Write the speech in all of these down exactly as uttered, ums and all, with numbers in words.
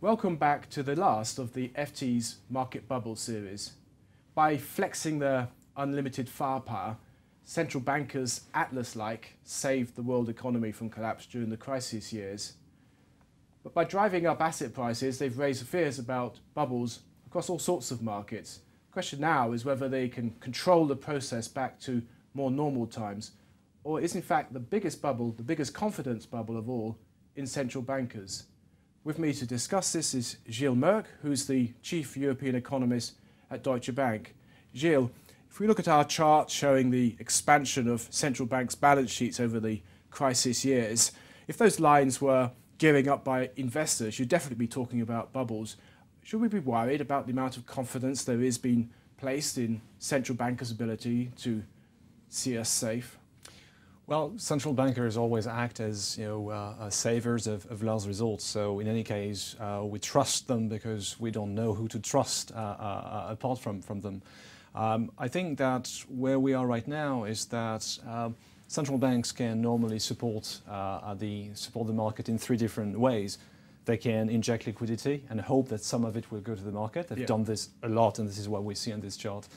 Welcome back to the last of the F T's Market Bubble series. By flexing their unlimited firepower, central bankers, Atlas-like, saved the world economy from collapse during the crisis years. But by driving up asset prices, they've raised fears about bubbles across all sorts of markets. The question now is whether they can control the process back to more normal times, or is in fact the biggest bubble, the biggest confidence bubble of all, in central bankers. With me to discuss this is Gilles Moëc, who's the chief European economist at Deutsche Bank. Gilles, if we look at our chart showing the expansion of central banks' balance sheets over the crisis years, if those lines were gearing up by investors, you'd definitely be talking about bubbles. Should we be worried about the amount of confidence there is being placed in central bankers' ability to see us safe? Well, central bankers always act as you know, uh, savers of, of last resort. So in any case, uh, we trust them because we don't know who to trust uh, uh, apart from, from them. Um, I think that where we are right now is that uh, central banks can normally support, uh, the, support the market in three different ways. They can inject liquidity and hope that some of it will go to the market. They've yeah. done this a lot, and this is what we see on this chart.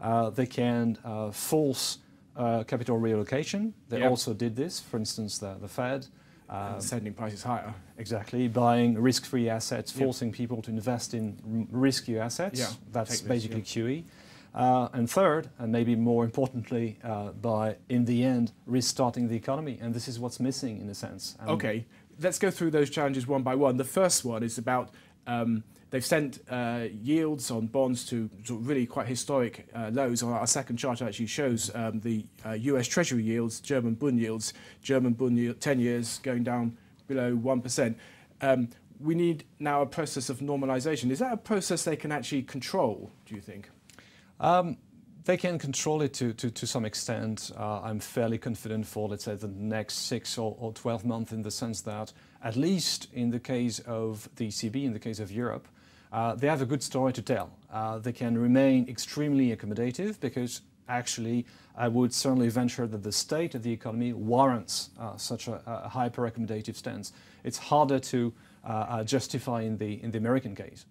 Uh, they can uh, force Uh, capital reallocation. They yep. also did this, for instance, the, the Fed. Um, sending prices higher. Exactly, buying risk-free assets, forcing yep. people to invest in riskier assets. Yeah, That's basically this, yeah. Q E. Uh, and third, and maybe more importantly, uh, by, in the end, restarting the economy. And this is what's missing, in a sense. And okay, let's go through those challenges one by one. The first one is about um, they've sent uh, yields on bonds to sort of really quite historic uh, lows. On our second chart actually shows um, the uh, U S Treasury yields, German Bund yields, German Bund yield, ten years going down below one percent. Um, we need now a process of normalization. Is that a process they can actually control, do you think? Um, They can control it to, to, to some extent. Uh, I'm fairly confident for, let's say, the next six or, or twelve months, in the sense that, at least in the case of the E C B, in the case of Europe, uh, they have a good story to tell. Uh, they can remain extremely accommodative because, actually, I would certainly venture that the state of the economy warrants uh, such a, a hyper-accommodative stance. It's harder to uh, uh, justify in the, in the American case.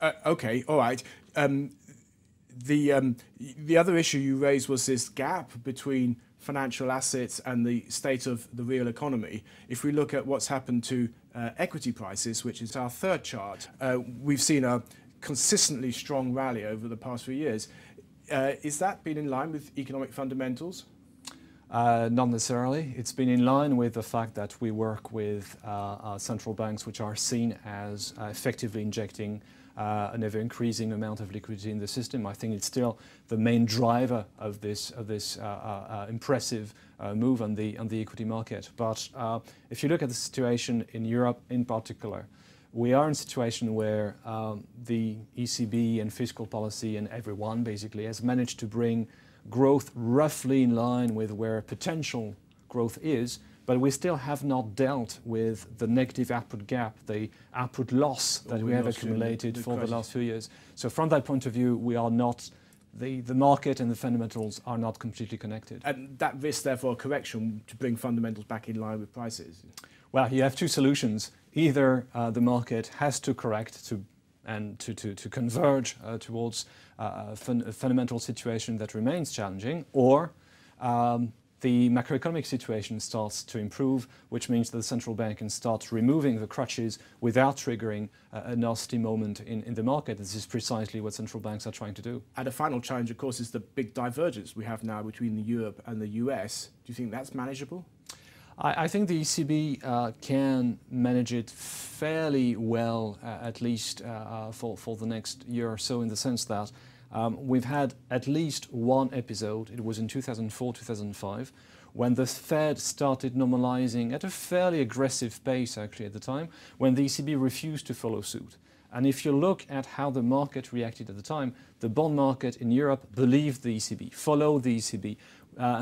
Uh, okay, all right. Um, The, um, the other issue you raised was this gap between financial assets and the state of the real economy. If we look at what's happened to uh, equity prices, which is our third chart, uh, we've seen a consistently strong rally over the past few years. Uh, is that been in line with economic fundamentals? Uh, not necessarily. It's been in line with the fact that we work with uh, our central banks, which are seen as uh, effectively injecting Uh, an ever-increasing amount of liquidity in the system. I think it's still the main driver of this of this uh, uh, impressive uh, move on the on the equity market. But uh, if you look at the situation in Europe in particular, we are in a situation where um, the E C B and fiscal policy and everyone basically has managed to bring growth roughly in line with where potential growth is. But we still have not dealt with the negative output gap, the output loss that we, we have accumulated the for crisis. the last few years. So from that point of view, we are not, the, the market and the fundamentals are not completely connected. And that risks, therefore, a correction to bring fundamentals back in line with prices? Well, you have two solutions. Either uh, the market has to correct to and to, to, to converge uh, towards uh, a, fun a fundamental situation that remains challenging, or um, the macroeconomic situation starts to improve, which means that the central bank can start removing the crutches without triggering uh, a nasty moment in, in the market. This is precisely what central banks are trying to do. And a final challenge, of course, is the big divergence we have now between the Europe and the U S. Do you think that's manageable? I, I think the E C B uh, can manage it fairly well, uh, at least uh, for, for the next year or so, in the sense that Um, we've had at least one episode, it was in two thousand four, two thousand five, when the Fed started normalizing at a fairly aggressive pace, actually, at the time, when the E C B refused to follow suit. And if you look at how the market reacted at the time, the bond market in Europe believed the E C B, followed the E C B, uh,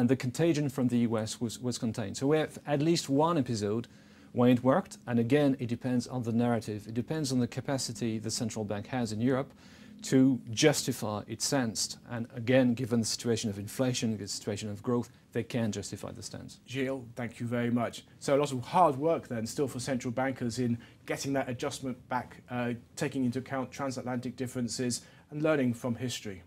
and the contagion from the U S was, was contained. So we have at least one episode when it worked, and again, it depends on the narrative. It depends on the capacity the central bank has in Europe to justify its stance. And again, given the situation of inflation, the situation of growth, they can justify the stance. Gilles, thank you very much. So a lot of hard work then still for central bankers in getting that adjustment back, uh, taking into account transatlantic differences and learning from history.